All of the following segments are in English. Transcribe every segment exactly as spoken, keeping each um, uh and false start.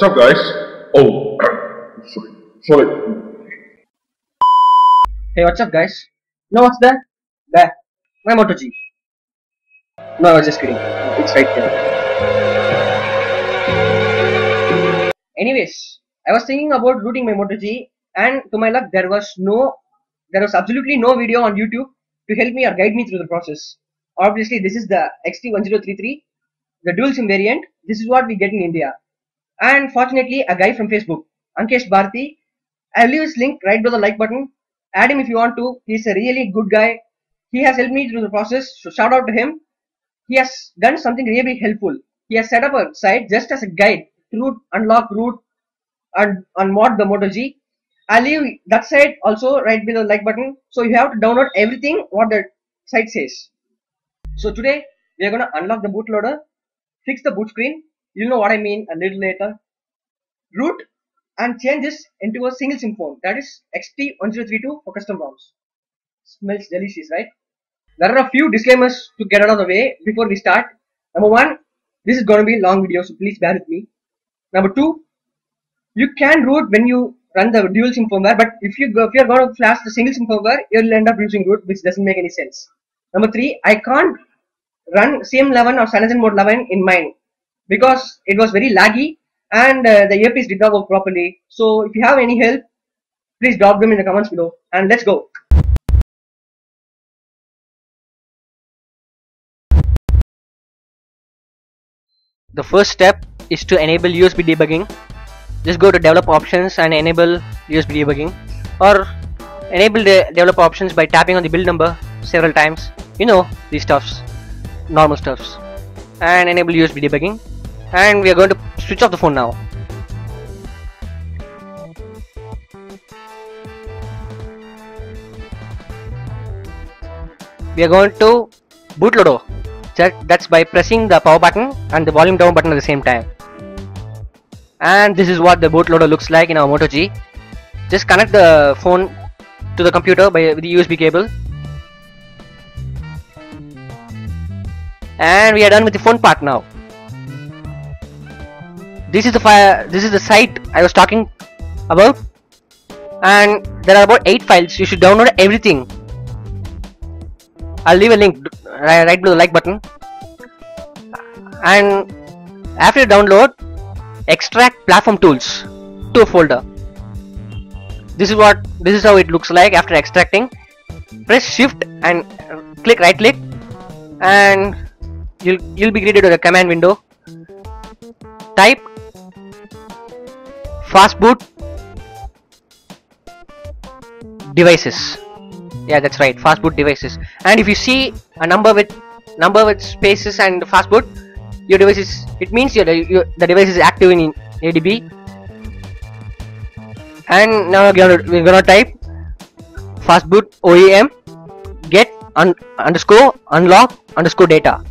What's up, guys? Oh, sorry, sorry. Hey, what's up, guys? No, what's that? That my Moto G. No, I was just kidding. It's right there. Anyways, I was thinking about rooting my Moto G, and to my luck, there was no, there was absolutely no video on YouTube to help me or guide me through the process. Obviously, this is the X T ten thirty-three, the dual SIM variant. This is what we get in India. And fortunately, a guy from Facebook, Ankesh Bharti, I'll leave his link right below the like button. Add him if you want to. He's a really good guy. He has helped me through the process, so shout out to him. He has done something really helpful. He has set up a site just as a guide to unlock root and unmod the Moto G. I'll leave that site also right below the like button. So you have to download everything what the site says. So today we are going to unlock the bootloader, fix the boot screen. You'll know what I mean a little later. Root and change this into a single SIM phone, that is X T ten thirty-two for custom ROMs. Smells delicious, right? There are a few disclaimers to get out of the way before we start. Number one, this is going to be a long video, so please bear with me. Number two, you can root when you run the dual SIM firmware, but if you go, if you're going to flash the single SIM firmware, you'll end up using root, which doesn't make any sense. Number three, I can't run C M eleven or CyanogenMod eleven in mine, because it was very laggy and uh, the earpiece did not work properly. So if you have any help, please drop them in the comments below, and let's go. The first step is to enable U S B debugging. Just go to develop options and enable U S B debugging, or enable the develop options by tapping on the build number several times. You know, these stuffs, normal stuffs. And enable U S B debugging. And we are going to switch off the phone now. We are going to bootloader. That's by pressing the power button and the volume down button at the same time. And this is what the bootloader looks like in our Moto G. Just connect the phone to the computer by the U S B cable. And we are done with the phone part now. This is the file, this is the site I was talking about, and there are about eight files. You should download everything. I'll leave a link right below the like button. And after you download, extract platform tools to a folder. This is what this is how it looks like after extracting. Press shift and click right click, and you'll you'll be greeted with a command window. Type fastboot devices. Yeah, that's right, fastboot devices. And if you see a number with number with spaces and fastboot, your device is, it means your, your the device is active in A D B. And now we're gonna, we're gonna type fastboot O E M get un, underscore unlock underscore data.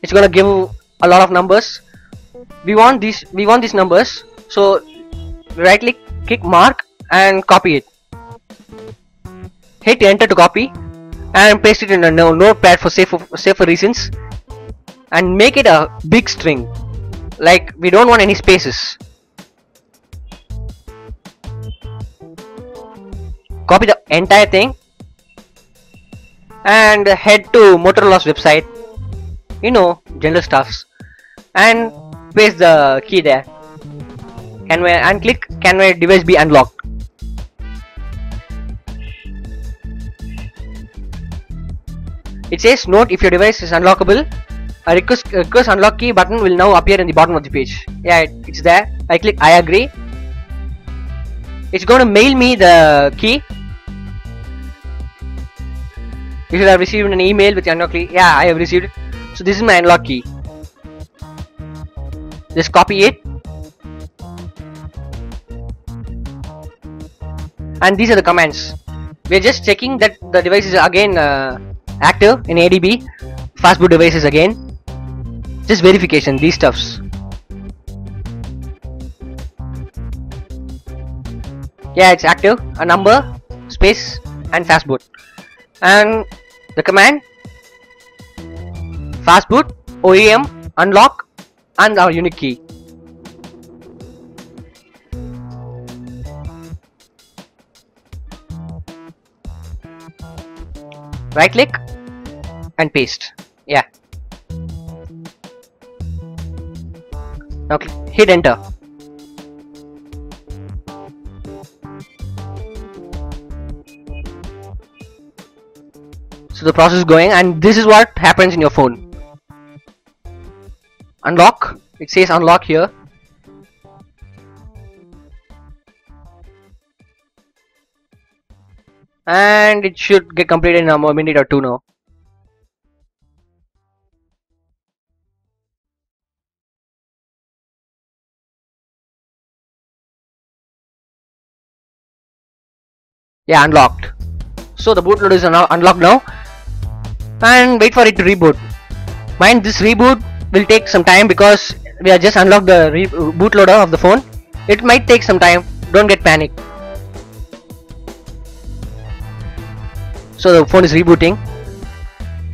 It's gonna give a lot of numbers. We want these we want these numbers, so right click, click mark and copy it. Hit enter to copy and paste it in a notepad for safer, safer reasons, and make it a big string, like we don't want any spaces. Copy the entire thing and head to Motorola's website, you know, general stuffs, and paste the key there. Can we, and click can my device be unlocked. It says note, if your device is unlockable, a request, request unlock key button will now appear in the bottom of the page. Yeah, it, it's there. I click I agree. It's going to mail me the key. You should have received an email with the unlock key. Yeah, I have received it. So this is my unlock key. Just copy it, and these are the commands. We are just checking that the device is again uh, active in A D B. Fastboot devices again. Just verification. These stuffs. Yeah, it's active. A number, space, and fastboot. And the command Fastboot, O E M, unlock, and our unique key. Right click and paste. Yeah. Now hit enter. So the process is going, and this is what happens in your phone. Unlock. It says unlock here. And it should get completed in a minute or two now. Yeah, unlocked. So the bootloader is unlocked now, and wait for it to reboot. Mind, this reboot will take some time because we have just unlocked the bootloader of the phone. It might take some time. Don't get panic. So the phone is rebooting.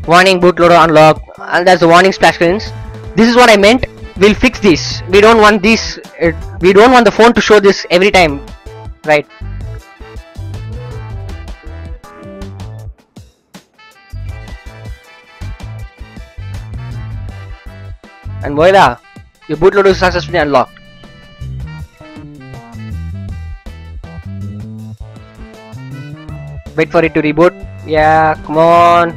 Warning, bootloader unlocked, and that's the warning splash screens. This is what I meant. We'll fix this. We don't want this. It, we don't want the phone to show this every time, right? And voila, your bootloader is successfully unlocked. Wait for it to reboot. Yeah, come on.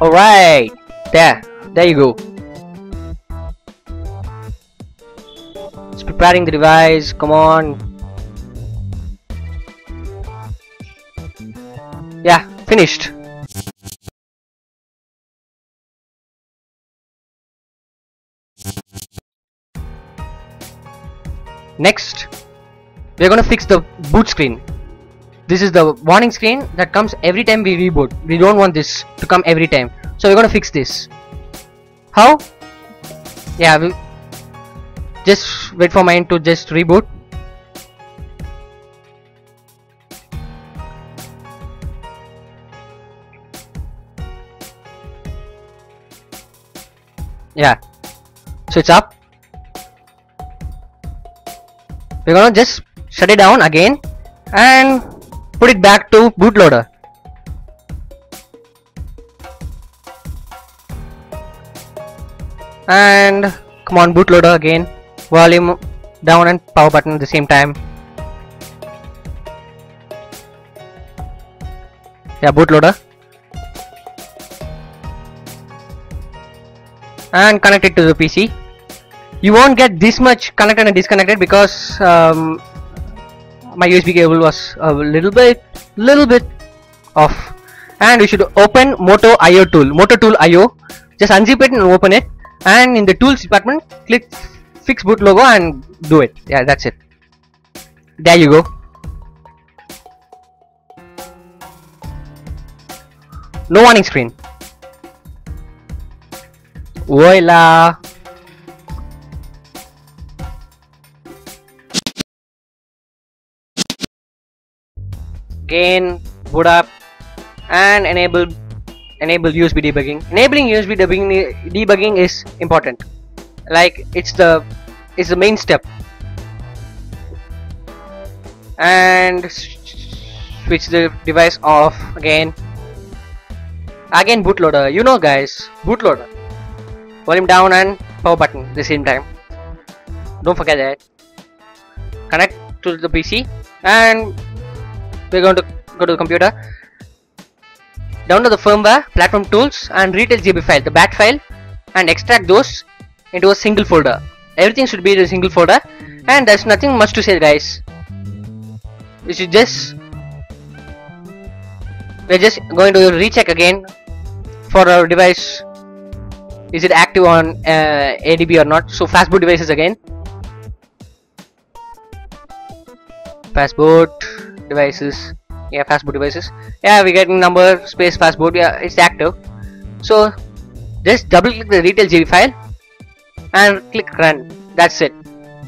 Alright, there, there you go. It's preparing the device, come on. Yeah, finished. Next, we are going to fix the boot screen. This is the warning screen that comes every time we reboot. We don't want this to come every time. So we are going to fix this. How? Yeah, we just wait for mine to just reboot. Yeah, so it's up. We're gonna just shut it down again and put it back to bootloader. And come on, bootloader again. Volume down and power button at the same time. Yeah, bootloader. And connect it to the P C. You won't get this much connected and disconnected because um, my U S B cable was a little bit little bit off. And you should open Moto I O tool, MotoTool I O. Just unzip it and open it, and in the tools department click fix boot logo and do it. Yeah, that's it. There you go. No warning screen. Voila! Again, boot up and enable enable U S B debugging. Enabling U S B debugging debugging is important. Like it's the it's the main step. And switch the device off again. Again, bootloader. You know, guys, bootloader. Volume down and power button at the same time. Don't forget that. Connect to the P C and we're going to go to the computer. Download the firmware, platform tools, and retail G B file, the bat file, and extract those into a single folder. Everything should be in a single folder, and there's nothing much to say, guys. We should just we're just going to recheck again for our device. Is it active on uh, A D B or not? So fastboot devices again. Fastboot devices. Yeah, fastboot devices. Yeah, we get number space fastboot. Yeah, it's active. So just double click the retail G B file and click run. That's it.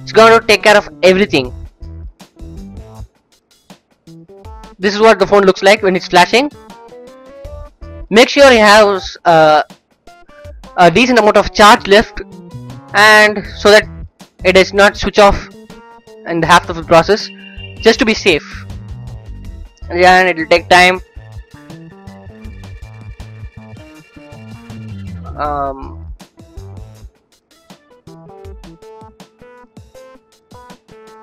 It's going to take care of everything. This is what the phone looks like when it's flashing. Make sure you have uh, a decent amount of charge left, and so that it does not switch off in half of the process, just to be safe. And it will take time. Um,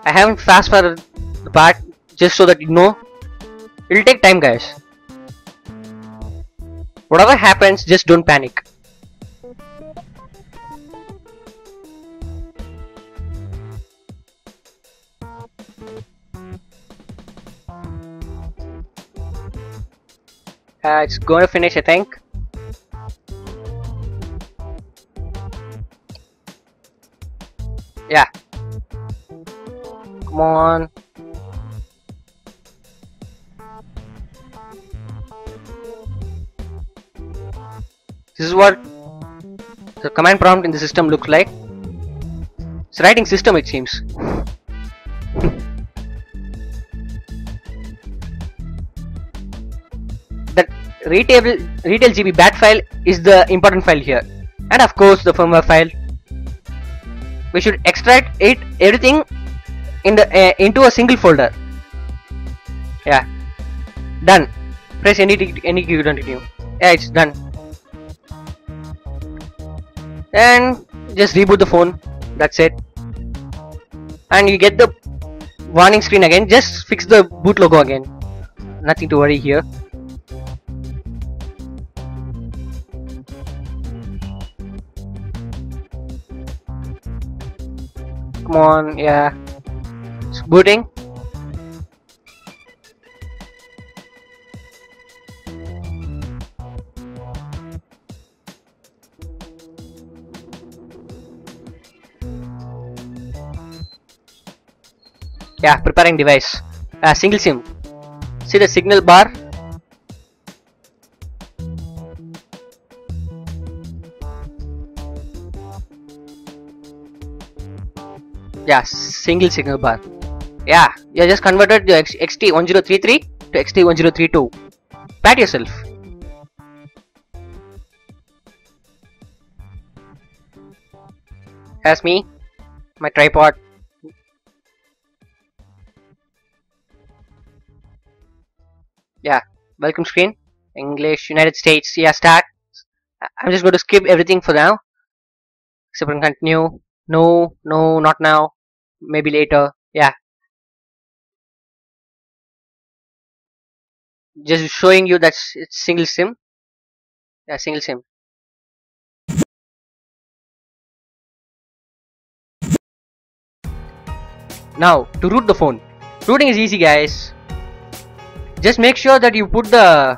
I haven't fast forwarded the part just so that you know it'll take time, guys. Whatever happens, just don't panic. Uh, it's going to finish, I think. Yeah. Come on. This is what the command prompt in the system looks like. It's writing system, it seems. That retail, retail G B bat file is the important file here, and of course the firmware file. We should extract it everything in the uh, into a single folder. Yeah, done. Press any any key to continue. Yeah, it's done. And just reboot the phone. That's it. And you get the warning screen again. Just fix the boot logo again. Nothing to worry here. Come on, yeah. It's booting. Yeah, preparing device. Uh, single SIM. See the signal bar? Yeah, single signal bar. Yeah, you just converted your X T one zero three three to X T one zero three two. Pat yourself. That's me, my tripod. Yeah, welcome screen. English, United States. Yeah, start. I'm just going to skip everything for now. Except and continue. No, no, not now. Maybe later. Yeah, just showing you that it's single SIM. Yeah, single SIM. Now to root the phone. Rooting is easy, guys. Just make sure that you put the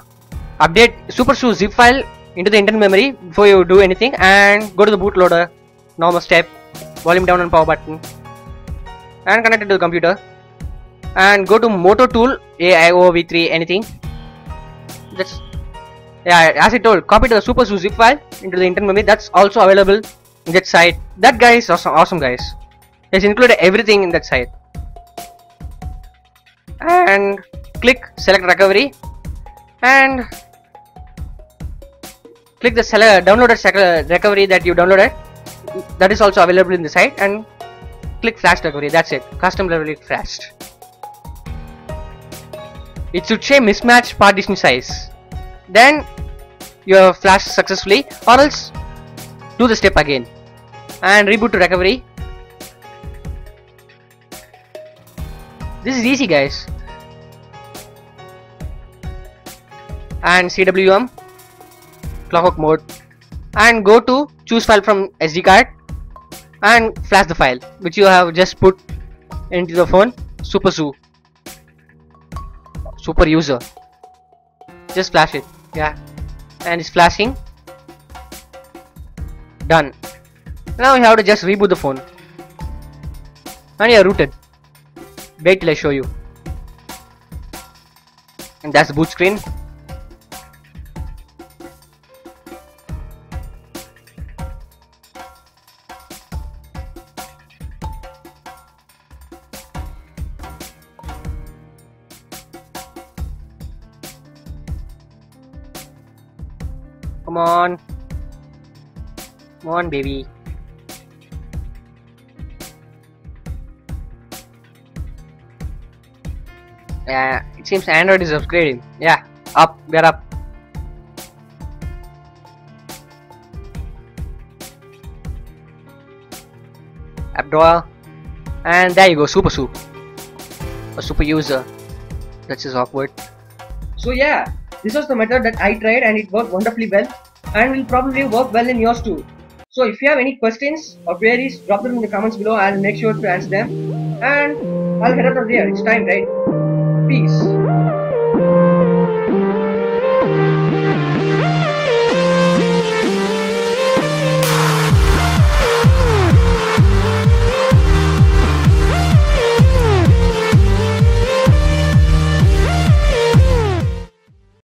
update SuperSU zip file into the internal memory before you do anything, and go to the bootloader. Normal step, volume down and power button, and connect it to the computer, and go to MotoTool, A I O V three, anything. That's, yeah, as I told, copy to the SuperSU zip file into the internal memory. That's also available in that site. That guy is awesome, awesome guys. It's included everything in that site. And click select recovery, and click the downloaded recovery that you downloaded. That is also available in the site, and click flash recovery. That's it. Custom recovery flashed. It should say mismatched partition size. Then you have flashed successfully, or else do the step again and reboot to recovery. This is easy, guys. And C W M, clockwork mode, and go to choose file from S D card and flash the file which you have just put into the phone. SuperSU, super user, just flash it. Yeah, and it's flashing. Done. Now you have to just reboot the phone, and you're rooted. Wait till I show you. And that's the boot screen. Come on. Come on, baby. Yeah, it seems Android is upgrading. Yeah, up, we are up. Abdul, and there you go, SuperSU, a super user. That's just awkward. So yeah, this was the method that I tried and it worked wonderfully well, and will probably work well in yours too. So if you have any questions or queries, drop them in the comments below. I'll make sure to answer them, and I'll get out of here. It's time, right? Peace.